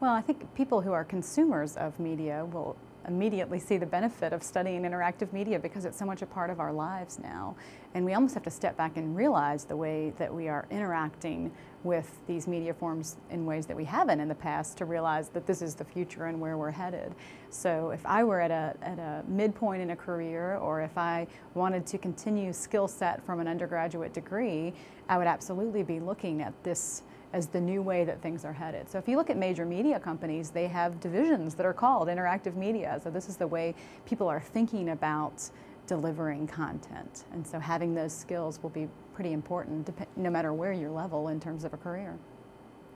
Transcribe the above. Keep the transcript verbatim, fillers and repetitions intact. Well, I think people who are consumers of media will immediately see the benefit of studying interactive media because it's so much a part of our lives now. And we almost have to step back and realize the way that we are interacting with these media forms in ways that we haven't in the past to realize that this is the future and where we're headed. So if I were at a, at a midpoint in a career, or if I wanted to continue skill set from an undergraduate degree, I would absolutely be looking at this as the new way that things are headed. So if you look at major media companies, they have divisions that are called interactive media. So this is the way people are thinking about delivering content. And so having those skills will be pretty important no matter where your level in terms of a career.